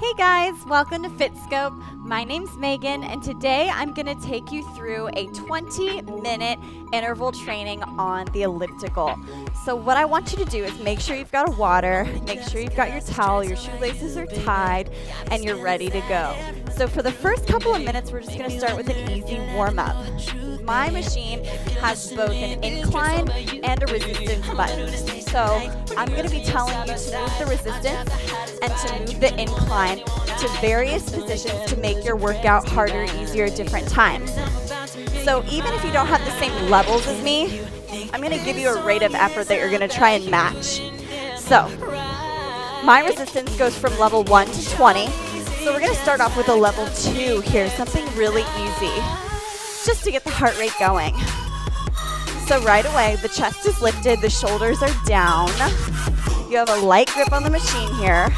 Hey guys, welcome to FitScope. My name's Megan, and today I'm gonna take you through a 20-minute interval training on the elliptical. So what I want you to do is make sure you've got water, make sure you've got your towel, your shoelaces are tied, and you're ready to go. So for the first couple of minutes, we're just gonna start with an easy warm-up. My machine has both an incline and a resistance button. So I'm gonna be telling you to move the resistance and to move the incline to various positions to make your workout harder, easier at different times. So even if you don't have the same levels as me, I'm gonna give you a rate of effort that you're gonna try and match. So my resistance goes from level 1 to 20. So we're gonna start off with a level 2 here, something really easy, just to get the heart rate going. So right away, the chest is lifted, the shoulders are down. You have a light grip on the machine here,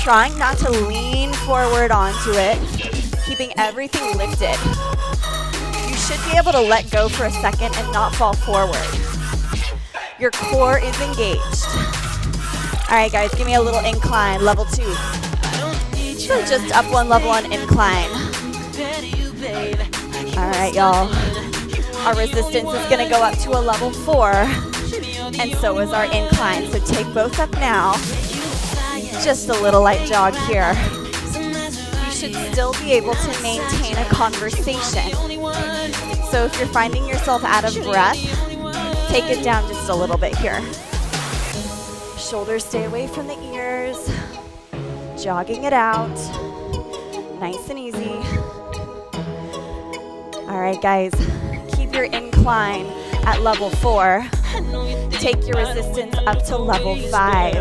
trying not to lean forward onto it, keeping everything lifted. You should be able to let go for a second and not fall forward. Your core is engaged. All right, guys, give me a little incline, level 2. So just up one level on incline. All right, y'all. Our resistance is gonna go up to a level 4, and so is our incline. So take both up now. Just a little light jog here. You should still be able to maintain a conversation. So if you're finding yourself out of breath, take it down just a little bit here. Shoulders stay away from the ears. Jogging it out. Nice and easy. All right, guys, keep your incline at level 4. Take your resistance up to level 5.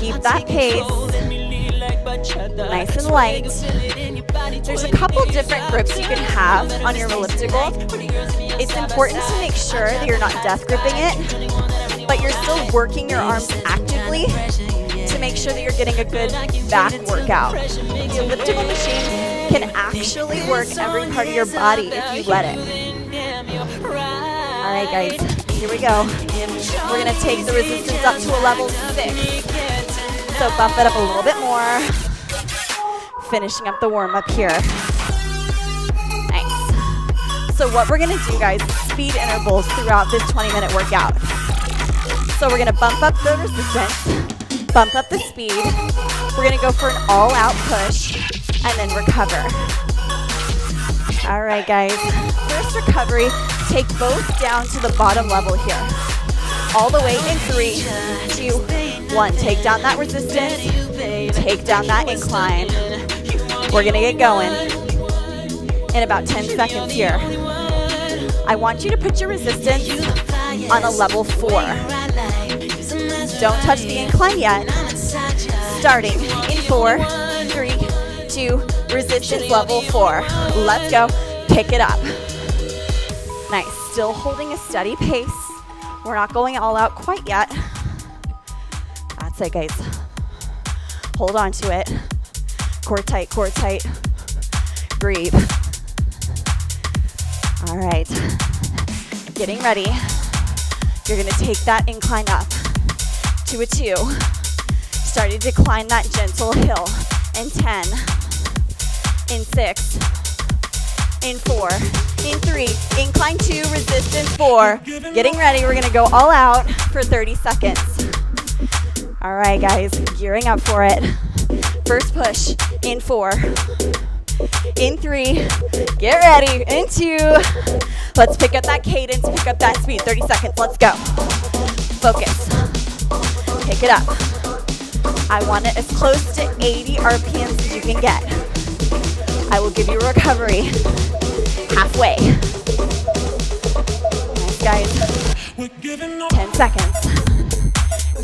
Keep that pace, nice and light. There's a couple different grips you can have on your elliptical. It's important to make sure that you're not death gripping it, but you're still working your arms actively to make sure that you're getting a good back workout. The elliptical machine can actually work every part of your body if you let it. All right, guys, here we go. We're gonna take the resistance up to a level 6. So bump it up a little bit more. Finishing up the warm up here. Nice. So what we're gonna do, guys, speed intervals throughout this 20-minute workout. So we're gonna bump up the resistance, bump up the speed. We're gonna go for an all out push and then recover. All right, guys, first recovery. Take both down to the bottom level here. All the way in 3, 2, 1. Take down that resistance. Take down that incline. We're gonna get going in about 10 seconds here. I want you to put your resistance on a level 4. Don't touch the incline yet. Starting in 4, 3, 2, resistance level 4. Let's go, pick it up. Nice, still holding a steady pace. We're not going all out quite yet. That's it, guys. Hold on to it. Core tight, core tight. Breathe. All right, getting ready. You're gonna take that incline up to a 2. Start to decline that gentle hill in 10, in 6, in 4, in 3, incline 2, resistance 4. Getting ready, we're gonna go all out for 30 seconds. All right, guys, gearing up for it. First push, in 4, in 3, get ready, in 2. Let's pick up that cadence, pick up that speed, 30 seconds, let's go. Focus, pick it up. I want it as close to 80 RPMs as you can get. I will give you a recovery halfway. Nice, guys. 10 seconds.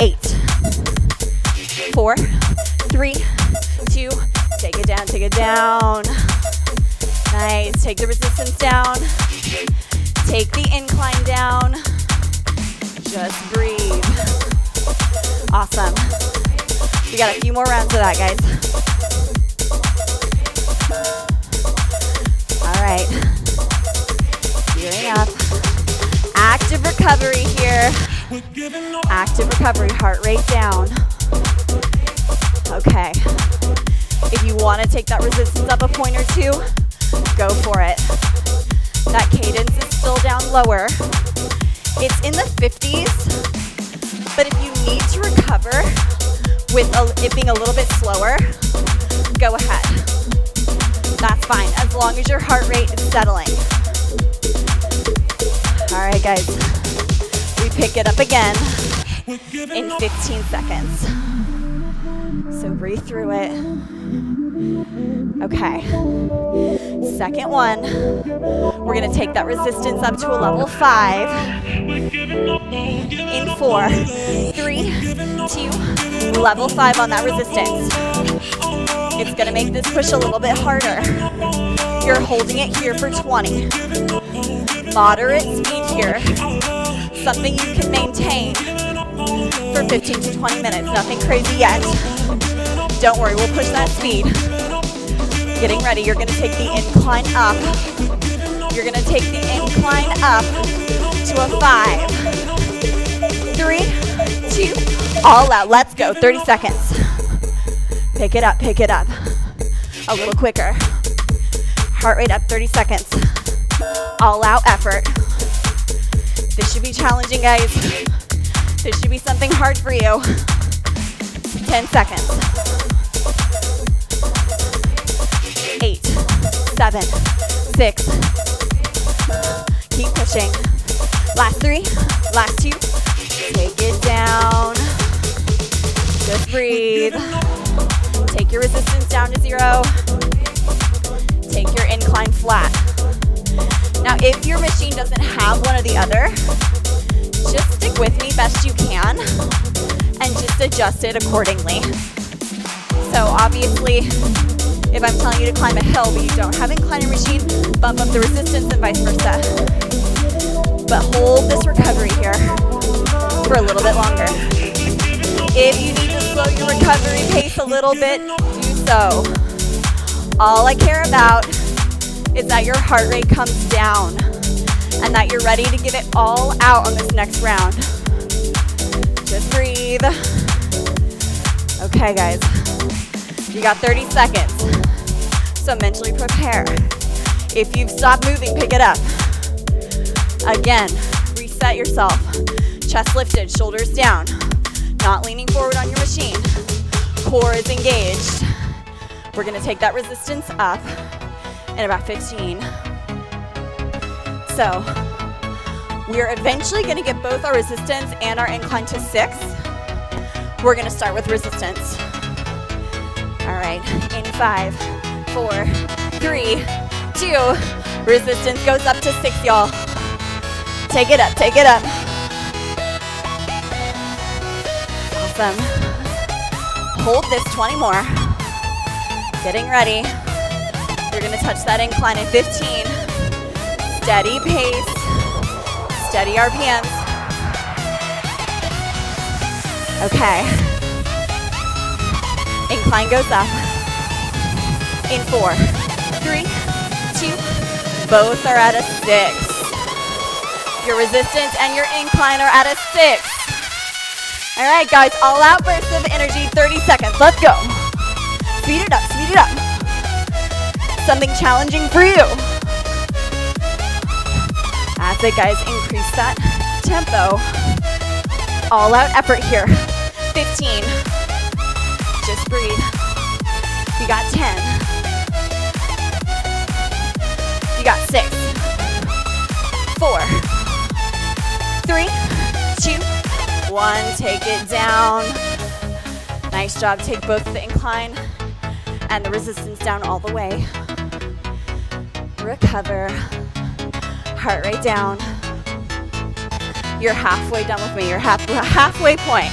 8, 4, 3, 2. Take it down, take it down. Nice, take the resistance down. Take the incline down. Just breathe. Awesome. We got a few more rounds of that, guys. Alright, gearing up, active recovery here, active recovery, heart rate down, Okay. If you want to take that resistance up a point or two, go for it. That cadence is still down lower. It's in the 50s, but if you need to recover with it being a little bit slower, go ahead. That's fine, as long as your heart rate is settling. All right, guys, we pick it up again in 15 seconds. So breathe through it. Okay, second one, we're gonna take that resistance up to a level 5. In 4, 3, 2, level 5 on that resistance. It's gonna make this push a little bit harder. You're holding it here for 20. Moderate speed here. Something you can maintain for 15 to 20 minutes. Nothing crazy yet. Don't worry, we'll push that speed. Getting ready, you're gonna take the incline up. You're gonna take the incline up to a 5, 3, 2, all out, let's go, 30 seconds. Pick it up, a little quicker. Heart rate up, 30 seconds. All out effort. This should be challenging, guys. This should be something hard for you. 10 seconds. 8, 7, 6. Keep pushing. Last 3, last 2. Take it down. Just breathe. Take your resistance down to 0. Take your incline flat. Now, if your machine doesn't have one or the other, just stick with me best you can and just adjust it accordingly. So obviously, if I'm telling you to climb a hill but you don't have an inclining machine, bump up the resistance and vice versa. But hold this recovery here for a little bit longer. If you need to slow your recovery pace a little bit, do so. All I care about is that your heart rate comes down and that you're ready to give it all out on this next round. Just breathe. Okay, guys. You got 30 seconds. So mentally prepare. If you've stopped moving, pick it up. Again, reset yourself. Chest lifted, shoulders down. Not leaning forward on your machine. Core is engaged. We're gonna take that resistance up in about 15. So, we're eventually gonna get both our resistance and our incline to 6. We're gonna start with resistance. All right, in 5, 4, 3, 2, resistance goes up to 6, y'all. Take it up, take it up. Awesome. Hold this 20 more. Getting ready. You're gonna touch that incline at 15. Steady pace, steady RPMs. Okay. Incline goes up. In 4, 3, 2, both are at a 6. Your resistance and your incline are at a 6. All right, guys, all out bursts of energy, 30 seconds, let's go. Speed it up, speed it up. Something challenging for you. That's it, guys, increase that tempo. All out effort here, 15. Just breathe, you got 10. Got 6, 4, 3, 2, 1. Take it down. Nice job. Take both the incline and the resistance down all the way. Recover. Heart rate down. You're halfway done with me. You're halfway point.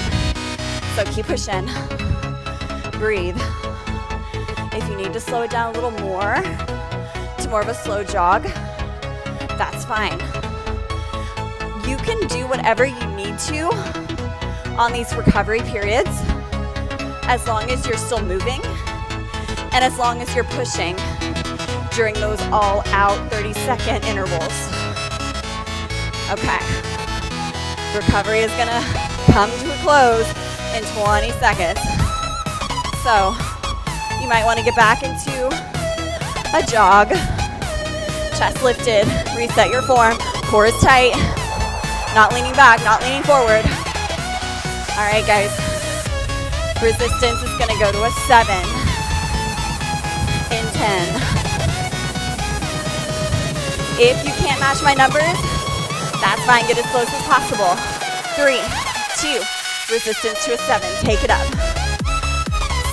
So keep pushing. Breathe. If you need to slow it down a little more, more of a slow jog, that's fine. You can do whatever you need to on these recovery periods as long as you're still moving and as long as you're pushing during those all out 30-second intervals. Okay. Recovery is gonna come to a close in 20 seconds. So you might want to get back into a jog. Chest lifted, reset your form, core is tight, not leaning back, not leaning forward. All right, guys, resistance is gonna go to a 7 in 10. If you can't match my numbers, that's fine, get as close as possible. 3, 2, resistance to a 7, take it up.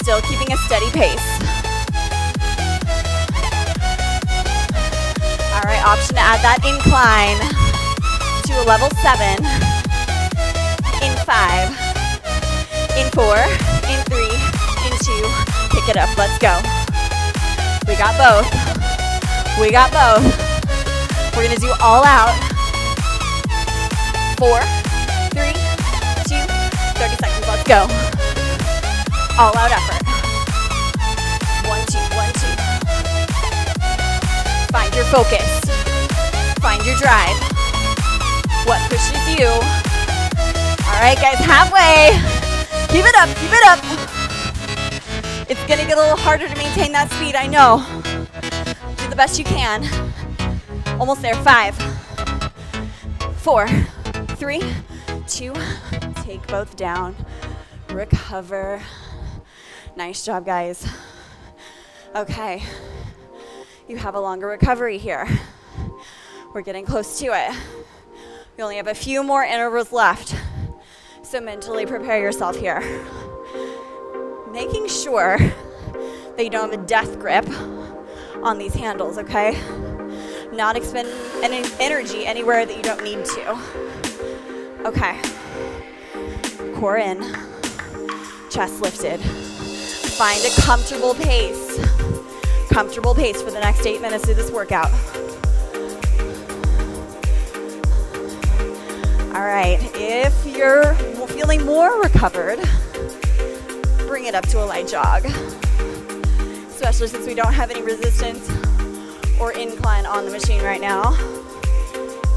Still keeping a steady pace. All right, option to add that incline to a level 7 in 5, in 4, in 3, in 2. Pick it up, let's go. We got both. We got both. We're gonna do all out. 4, 3, 2, 30 seconds, let's go. All out effort. 1, 2, 1, 2. Find your focus, find your drive, what pushes you. All right, guys, halfway. Keep it up, keep it up. It's gonna get a little harder to maintain that speed, I know. Do the best you can. Almost there, 5, 4, 3, 2, take both down, recover. Nice job, guys. Okay. You have a longer recovery here. We're getting close to it. We only have a few more intervals left, so mentally prepare yourself here. Making sure that you don't have a death grip on these handles, okay? Not expend any energy anywhere that you don't need to. Okay, core in, chest lifted. Find a comfortable pace. Comfortable pace for the next 8 minutes of this workout. All right, if you're feeling more recovered, bring it up to a light jog, especially since we don't have any resistance or incline on the machine right now.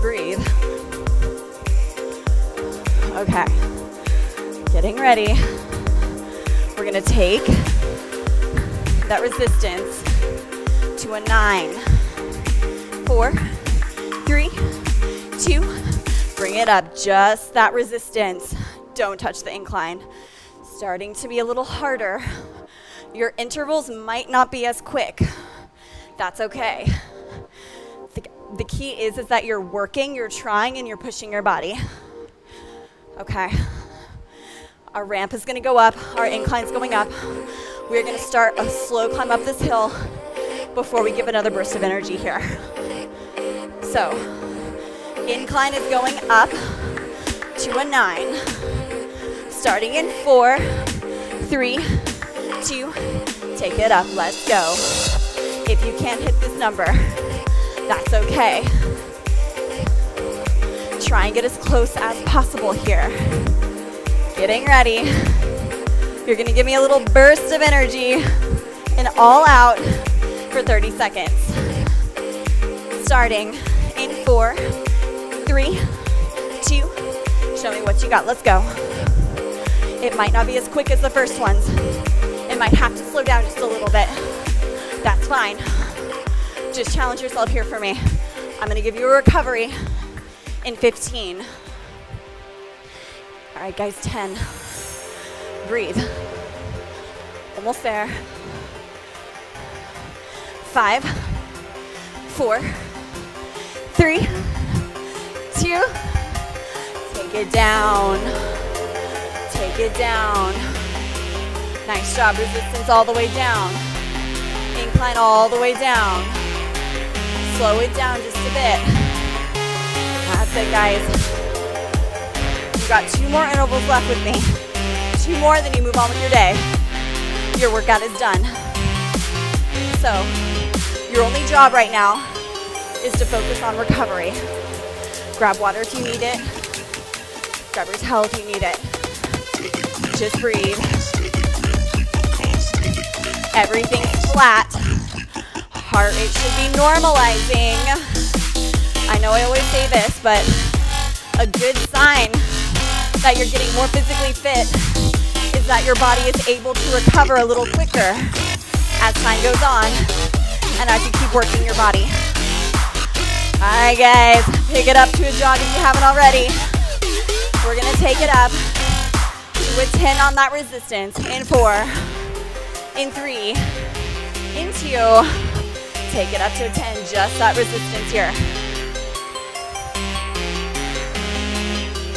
Breathe. Okay, getting ready. We're gonna take that resistance to a 9. 4, 3, 2, bring it up, just that resistance. Don't touch the incline. Starting to be a little harder. Your intervals might not be as quick. That's okay. The key is that you're working, you're trying, and you're pushing your body. Okay. Our ramp is gonna go up, our incline's going up. We're gonna start a slow climb up this hill before we give another burst of energy here. So, incline is going up to a 9. Starting in 4, 3, 2, take it up, let's go. If you can't hit this number, that's okay. Try and get as close as possible here. Getting ready. You're gonna give me a little burst of energy and all out for 30 seconds. Starting in 4, 3, 2, show me what you got, let's go. It might not be as quick as the first ones. It might have to slow down just a little bit. That's fine. Just challenge yourself here for me. I'm gonna give you a recovery in 15. All right, guys, 10. Breathe. Almost there. 5, 4, 3, 2. Take it down. Take it down. Nice job. Resistance all the way down. Incline all the way down. Slow it down just a bit. That's it, guys. You've got 2 more intervals left with me. 2 more, then you move on with your day. Your workout is done. So, your only job right now is to focus on recovery. Grab water if you need it. Grab your towel if you need it. Just breathe. Everything's flat. Heart rate should be normalizing. I know I always say this, but a good sign that you're getting more physically fit that your body is able to recover a little quicker as time goes on and as you keep working your body. Alright guys, pick it up to a jog if you haven't already. We're gonna take it up to a 10 on that resistance in 4, in 3, in 2. Take it up to a 10, just that resistance here.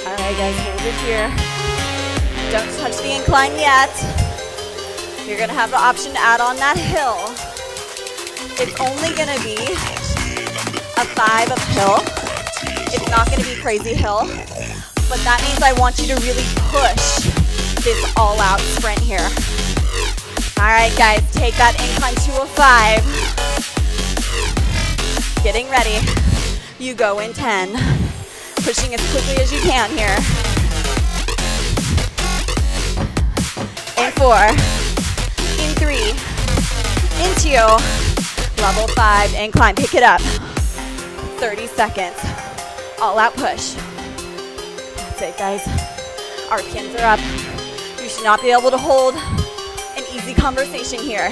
Alright guys, hold it here. Don't touch the incline yet. You're gonna have the option to add on that hill. It's only gonna be a 5 up hill. It's not gonna be crazy hill, but that means I want you to really push this all out sprint here. Alright guys, take that incline to a 5. Getting ready. You go in 10. Pushing as quickly as you can here. In 4, in 3, in 2, level 5, incline, pick it up. 30 seconds, all out push. That's it guys, RPMs are up. You should not be able to hold an easy conversation here.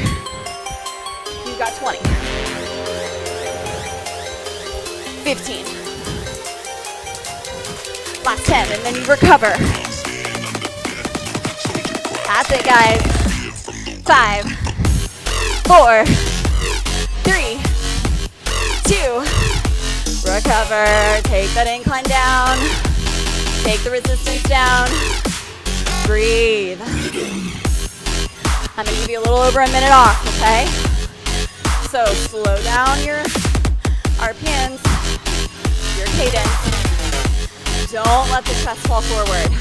You got 20. 15. Last 10, and then you recover. That's it guys. 5, 4, 3, 2, recover. Take that incline down. Take the resistance down. Breathe. I'm gonna give you a little over a minute off, okay? So slow down your RPMs, your cadence. Don't let the chest fall forward.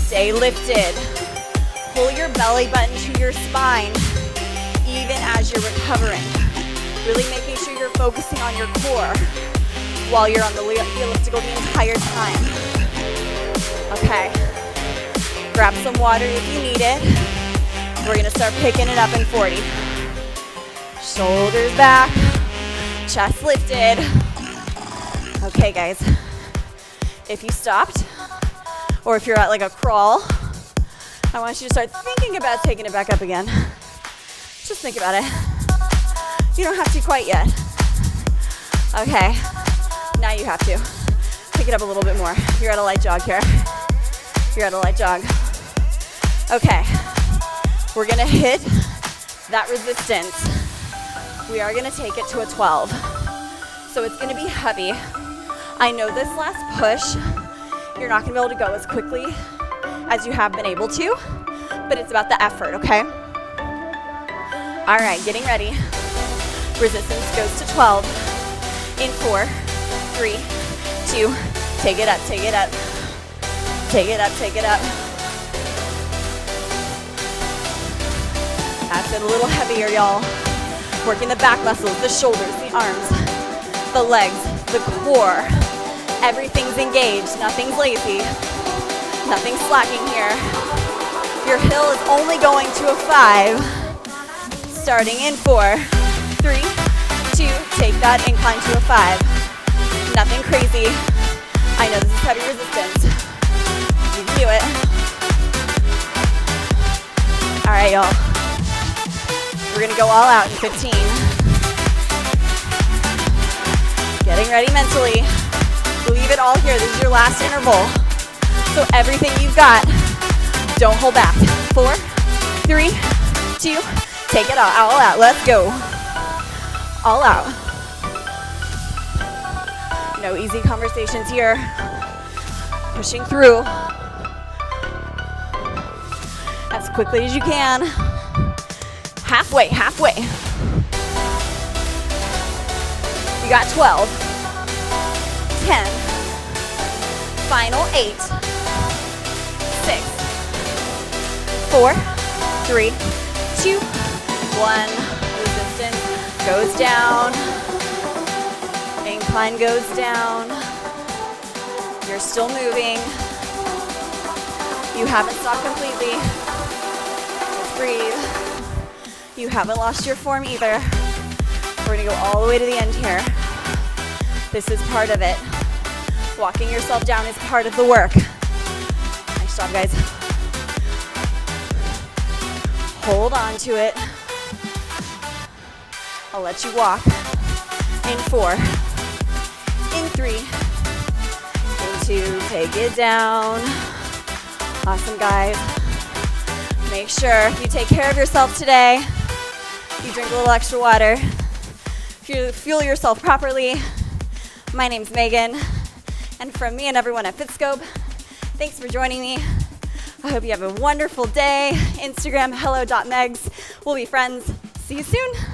Stay lifted. Pull your belly button to your spine, even as you're recovering. Really making sure you're focusing on your core while you're on the elliptical the entire time. Okay. Grab some water if you need it. We're gonna start picking it up in 40. Shoulders back, chest lifted. Okay, guys. If you stopped, or if you're at like a crawl, I want you to start thinking about taking it back up again. Just think about it. You don't have to quite yet. Okay, now you have to. Pick it up a little bit more. You're at a light jog here. You're at a light jog. Okay, we're gonna hit that resistance. We are gonna take it to a 12. So it's gonna be heavy. I know this last push, you're not gonna be able to go as quickly as you have been able to, but it's about the effort, okay? All right, getting ready. Resistance goes to 12. In 4, 3, 2, take it up, take it up. Take it up, take it up. That's it, a little heavier, y'all. Working the back muscles, the shoulders, the arms, the legs, the core. Everything's engaged, nothing's lazy, nothing's slacking here. Your hill is only going to a 5, starting in 4, 3, 2, take that incline to a 5. Nothing crazy. I know this is heavy resistance. You can do it. All right, y'all. We're gonna go all out in 15. Getting ready mentally. Leave it all here. This is your last interval. So everything you've got, don't hold back. 4, 3, 2, take it all out. Let's go. All out. No easy conversations here. Pushing through as quickly as you can. Halfway, halfway. You got 12. 10, final 8, 6, 4, 3, 2, 1, resistance goes down, incline goes down, you're still moving, you haven't stopped completely, just breathe, you haven't lost your form either, we're gonna go all the way to the end here, this is part of it. Walking yourself down is part of the work. Nice job, guys. Hold on to it. I'll let you walk. In four, in three, in two, take it down. Awesome, guys. Make sure you take care of yourself today. You drink a little extra water. You fuel yourself properly. My name's Megan, and from me and everyone at FitScope, thanks for joining me. I hope you have a wonderful day. Instagram, hello.megs. We'll be friends. See you soon.